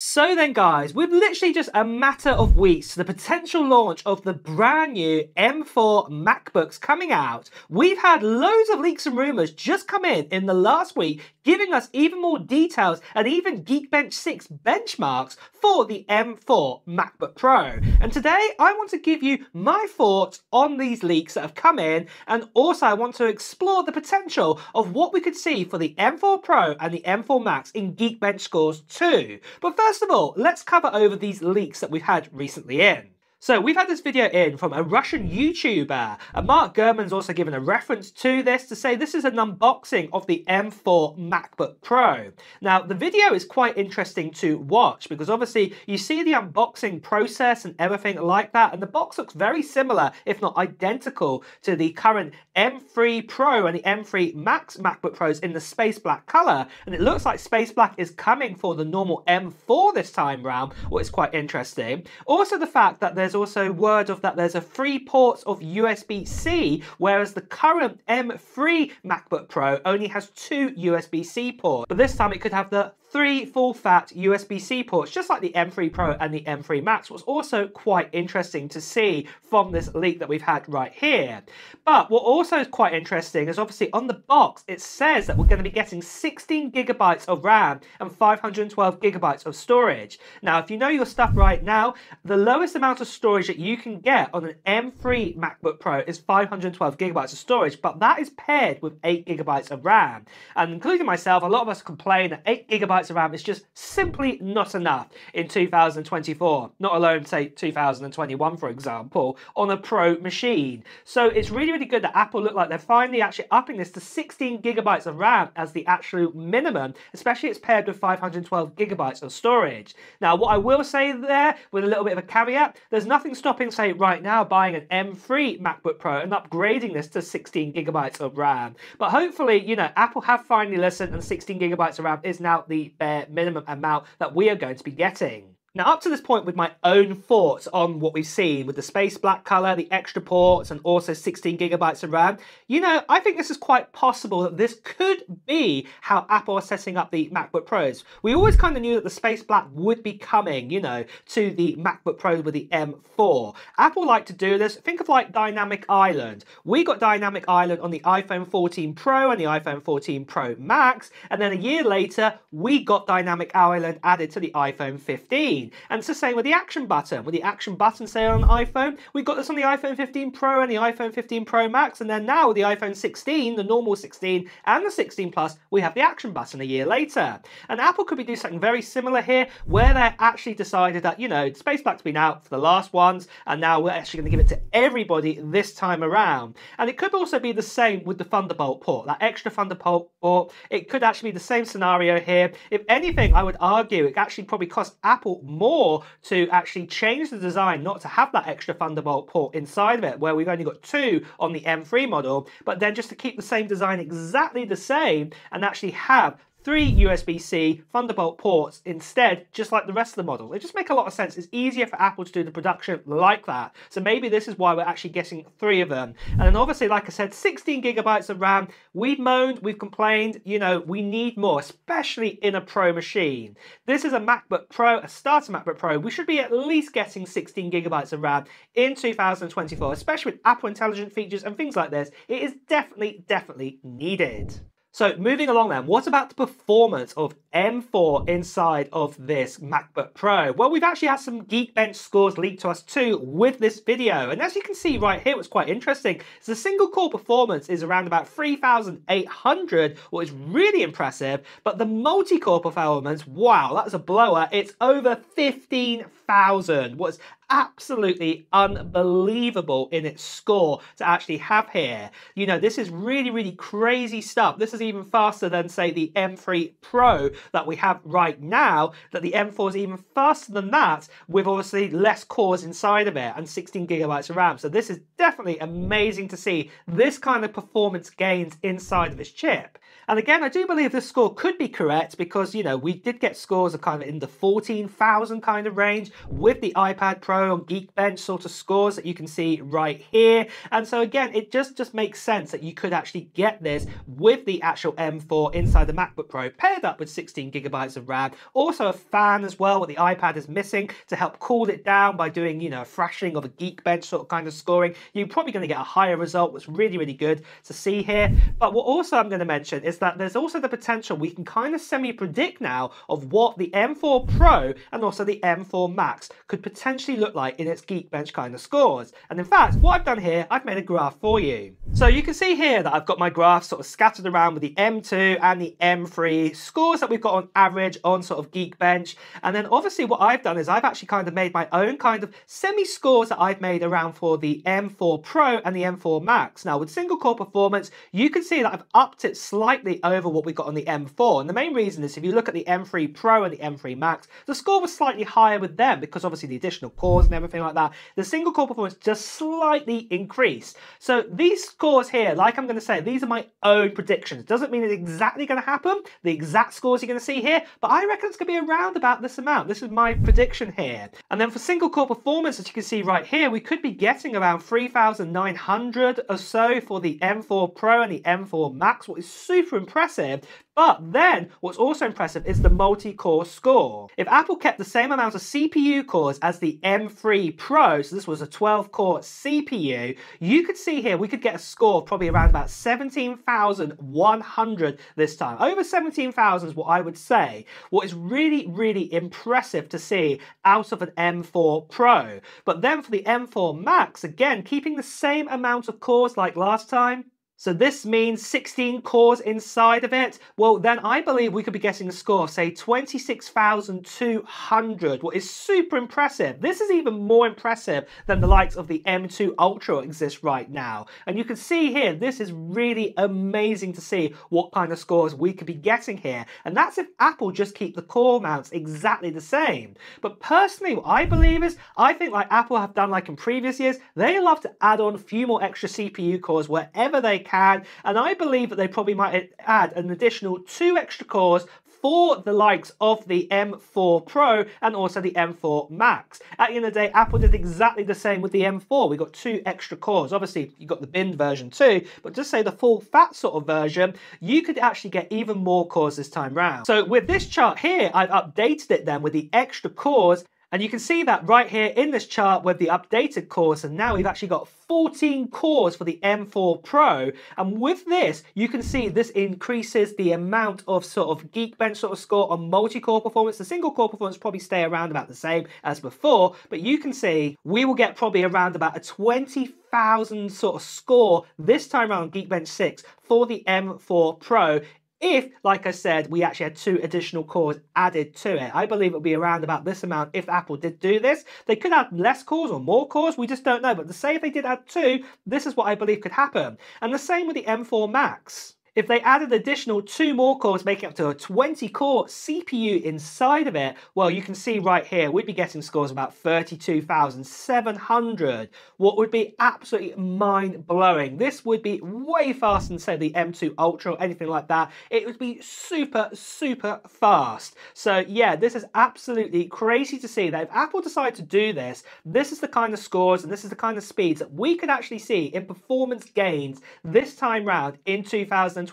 So then guys, with literally just a matter of weeks to the potential launch of the brand new M4 MacBooks coming out, we've had loads of leaks and rumours just come in the last week, giving us even more details and even Geekbench 6 benchmarks for the M4 MacBook Pro. And today I want to give you my thoughts on these leaks that have come in, and also I want to explore the potential of what we could see for the M4 Pro and the M4 Max in Geekbench scores too. But first of all, let's cover over these leaks that we've had recently in. So we've had this video in from a Russian YouTuber, and Mark Gurman's also given a reference to this to say this is an unboxing of the M4 MacBook Pro. Now the video is quite interesting to watch because obviously you see the unboxing process and everything like that, and the box looks very similar if not identical to the current M3 Pro and the M3 Max MacBook Pros in the space black colour, and it looks like space black is coming for the normal M4 this time round, which is quite interesting. Also the fact that there's also word of that there's a 3 ports of USB-C, whereas the current M3 MacBook Pro only has 2 USB-C ports, but this time it could have the 3 full-fat USB-C ports, just like the M3 Pro and the M3 Max, was also quite interesting to see from this leak that we've had right here. But what also is quite interesting is obviously on the box, it says that we're going to be getting 16GB of RAM and 512GB of storage. Now, if you know your stuff right now, the lowest amount of storage that you can get on an M3 MacBook Pro is 512GB of storage, but that is paired with 8GB of RAM. And including myself, a lot of us complain that 8GB of RAM is just simply not enough in 2024, not alone say 2021 for example, on a pro machine. So it's really, really good that Apple look like they're finally actually upping this to 16GB of RAM as the absolute minimum, especially it's paired with 512GB of storage. Now what I will say there with a little bit of a caveat, there's nothing stopping say right now buying an M3 MacBook Pro and upgrading this to 16GB of RAM. But hopefully, you know, Apple have finally listened and 16GB of RAM is now the bare minimum amount that we are going to be getting. Now up to this point with my own thoughts on what we've seen with the space black colour, the extra ports and also 16GB of RAM, you know, I think this is quite possible that this could be how Apple are setting up the MacBook Pros. We always kind of knew that the space black would be coming, you know, to the MacBook Pro with the M4. Apple like to do this, think of like Dynamic Island. We got Dynamic Island on the iPhone 14 Pro and the iPhone 14 Pro Max, and then a year later we got Dynamic Island added to the iPhone 15. And it's the same with the action button. With the action button, say on an iPhone, we got this on the iPhone 15 Pro and the iPhone 15 Pro Max, and then now with the iPhone 16, the normal 16 and the 16 Plus, we have the action button a year later. And Apple could be doing something very similar here, where they actually decided that, you know, space black's been out for the last ones, and now we're actually going to give it to everybody this time around. And it could also be the same with the Thunderbolt port, that extra Thunderbolt port. It could actually be the same scenario here. If anything, I would argue it actually probably cost Apple more to actually change the design not to have that extra Thunderbolt port inside of it, where we've only got 2 on the M3 model, but then just to keep the same design exactly the same and actually have 3 USB-C Thunderbolt ports instead, just like the rest of the model. It just makes a lot of sense. It's easier for Apple to do the production like that. So maybe this is why we're actually getting 3 of them. And then obviously, like I said, 16GB of RAM. We've moaned, we've complained, you know, we need more, especially in a pro machine. This is a MacBook Pro, a starter MacBook Pro. We should be at least getting 16GB of RAM in 2024, especially with Apple Intelligent features and things like this. It is definitely, definitely needed. So moving along then, what about the performance of M4 inside of this MacBook Pro? Well, we've actually had some Geekbench scores leaked to us too with this video. And as you can see right here, what's quite interesting is the single core performance is around about 3,800, which is really impressive. But the multi-core performance, wow, that's a blower. It's over 15,000, what's absolutely unbelievable in its score to actually have here. You know, this is really, really crazy stuff. This is even faster than, say, the M3 Pro that we have right now, that the M4 is even faster than that, with obviously less cores inside of it and 16GB of RAM. So this is definitely amazing to see this kind of performance gains inside of this chip. And again, I do believe this score could be correct because, you know, we did get scores of kind of in the 14,000 kind of range with the iPad Pro Pro on Geekbench sort of scores that you can see right here. And so again, it just makes sense that you could actually get this with the actual M4 inside the MacBook Pro, paired up with 16 gigabytes of RAM. Also a fan as well, what the iPad is missing, to help cool it down by doing, you know, a fractioning of a Geekbench sort of kind of scoring. You're probably going to get a higher result, which is really, really good to see here. But what also I'm going to mention is that there's also the potential we can kind of semi-predict now of what the M4 Pro and also the M4 Max could potentially look like in its Geekbench kind of scores. And in fact, what I've done here, I've made a graph for you. So you can see here that I've got my graph sort of scattered around with the M2 and the M3 scores that we've got on average on sort of Geekbench. And then obviously what I've done is I've actually kind of made my own kind of semi-scores that I've made around for the M4 Pro and the M4 Max. Now with single core performance, you can see that I've upped it slightly over what we got on the M4. And the main reason is if you look at the M3 Pro and the M3 Max, the score was slightly higher with them because obviously the additional cores and everything like that, the single core performance just slightly increased. So these scores here, like I'm going to say, these are my own predictions. Doesn't mean it's exactly going to happen, the exact scores you're going to see here, but I reckon it's going to be around about this amount. This is my prediction here. And then for single core performance, as you can see right here, we could be getting around 3,900 or so for the M4 Pro and the M4 Max, what is super impressive. But then what's also impressive is the multi-core score. If Apple kept the same amount of CPU cores as the M3 Pro, so this was a 12-core CPU, you could see here we could get a score of probably around about 17,100 this time. Over 17,000 is what I would say. What is really, really impressive to see out of an M4 Pro. But then for the M4 Max, again, keeping the same amount of cores like last time, so this means 16 cores inside of it. Well, then I believe we could be getting a score of, say, 26,200, what is super impressive. This is even more impressive than the likes of the M2 Ultra that exists right now. And you can see here, this is really amazing to see what kind of scores we could be getting here. And that's if Apple just keep the core amounts exactly the same. But personally, what I believe is, I think like Apple have done like in previous years, they love to add on a few more extra CPU cores wherever they can, and I believe that they probably might add an additional 2 extra cores for the likes of the M4 Pro and also the M4 Max. At the end of the day, Apple did exactly the same with the M4. We got 2 extra cores. Obviously, you got the bin version too, but just say the full fat sort of version, you could actually get even more cores this time round. So with this chart here, I've updated it then with the extra cores. And you can see that right here in this chart with the updated cores, and now we've actually got 14 cores for the M4 Pro. And with this, you can see this increases the amount of sort of Geekbench sort of score on multi-core performance. The single core performance probably stay around about the same as before, but you can see we will get probably around about a 20,000 sort of score this time around Geekbench 6 for the M4 Pro. If, like I said, we actually had 2 additional cores added to it. I believe it would be around about this amount if Apple did do this. They could add less cores or more cores, we just don't know. But to say if they did add 2, this is what I believe could happen. And the same with the M4 Max. If they added additional 2 more cores, making up to a 20-core CPU inside of it, well, you can see right here, we'd be getting scores about 32,700, what would be absolutely mind-blowing. This would be way faster than, say, the M2 Ultra or anything like that. It would be super, super fast. So, yeah, this is absolutely crazy to see that if Apple decide to do this, this is the kind of scores and this is the kind of speeds that we could actually see in performance gains this time round in 2024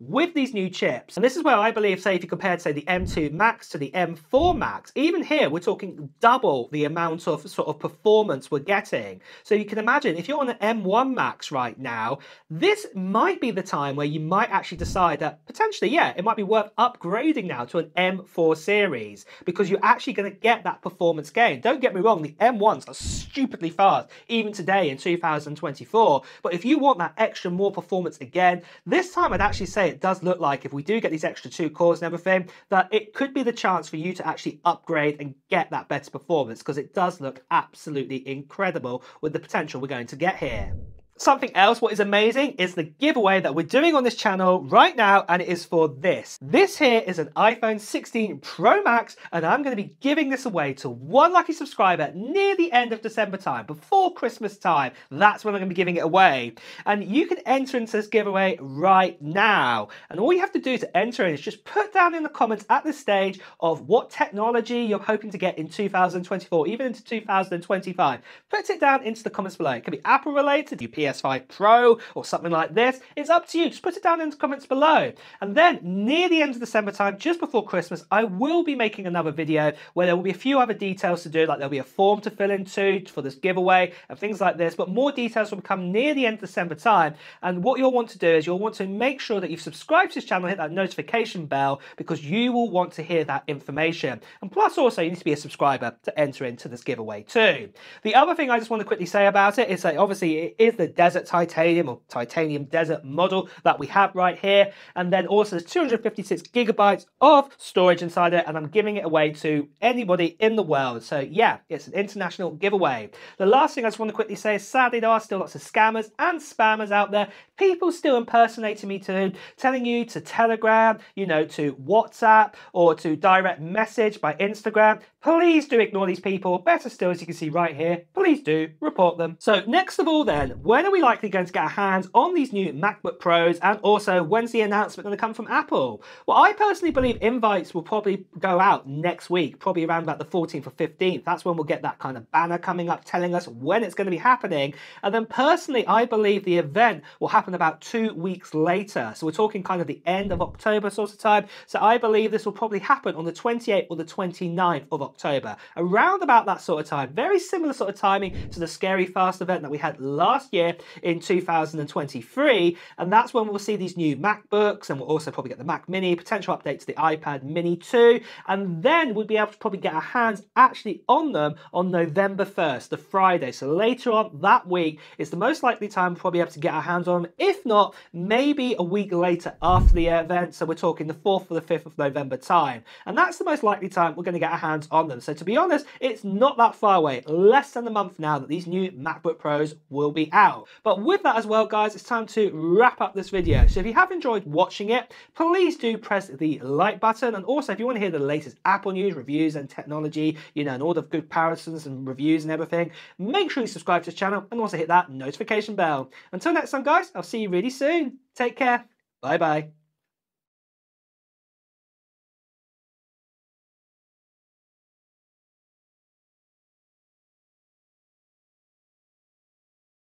with these new chips. And this is where I believe, say, if you compared, say, the M2 Max to the M4 Max, even here we're talking double the amount of sort of performance we're getting. So you can imagine if you're on an M1 Max right now, this might be the time where you might actually decide that potentially, yeah, it might be worth upgrading now to an M4 series because you're actually going to get that performance gain. Don't get me wrong, the M1s are stupidly fast, even today in 2024. But if you want that extra more performance again, this time I'd actually say it does look like if we do get these extra 2 cores and everything, that it could be the chance for you to actually upgrade and get that better performance because it does look absolutely incredible with the potential we're going to get here. Something else what is amazing is the giveaway that we're doing on this channel right now, and it is for this. This here is an iPhone 16 Pro Max, and I'm going to be giving this away to one lucky subscriber near the end of December time, before Christmas time. That's when I'm going to be giving it away. And you can enter into this giveaway right now. And all you have to do to enter in is just put down in the comments at this stage of what technology you're hoping to get in 2024, even into 2025. Put it down into the comments below. It could be Apple related, your PS5 Pro or something like this. It's up to you. Just put it down in the comments below. And then near the end of December time, just before Christmas, I will be making another video where there will be a few other details to do, like there'll be a form to fill into for this giveaway and things like this, but more details will come near the end of December time. And what you'll want to do is you'll want to make sure that you've subscribed to this channel, hit that notification bell, because you will want to hear that information. And plus also you need to be a subscriber to enter into this giveaway too. The other thing I just want to quickly say about it is that obviously it is the Desert Titanium or Titanium Desert model that we have right here. And then also there's 256 gigabytes of storage inside it, and I'm giving it away to anybody in the world. So yeah, it's an international giveaway. The last thing I just want to quickly say is sadly there are still lots of scammers and spammers out there. People still impersonating me too, telling you to Telegram, you know, to WhatsApp or to direct message by Instagram. Please do ignore these people. Better still, as you can see right here, please do report them. So next of all then, when are we likely going to get our hands on these new MacBook Pros, and also when's the announcement going to come from Apple? Well, I personally believe invites will probably go out next week, probably around about the 14th or 15th. That's when we'll get that kind of banner coming up telling us when it's going to be happening. And then personally, I believe the event will happen about 2 weeks later. So we're talking kind of the end of October sort of time. So I believe this will probably happen on the 28th or the 29th of October, around about that sort of time. Very similar sort of timing to the Scary Fast event that we had last year in 2023. And that's when we'll see these new MacBooks, and we'll also probably get the Mac Mini, potential update to the iPad Mini 2. And then we'll be able to probably get our hands actually on them on November 1st, the Friday. So later on that week is the most likely time we'll probably be able to get our hands on them. If not, maybe a week later after the event. So we're talking the 4th or the 5th of November time. And that's the most likely time we're going to get our hands on them. So to be honest, it's not that far away, less than a month now that these new MacBook Pros will be out. But with that as well, guys, it's time to wrap up this video. So if you have enjoyed watching it, please do press the like button. And also if you want to hear the latest Apple news, reviews and technology, you know, and all the good comparisons and reviews and everything, make sure you subscribe to this channel and also hit that notification bell. Until next time, guys, I'll see you really soon. Take care. Bye bye.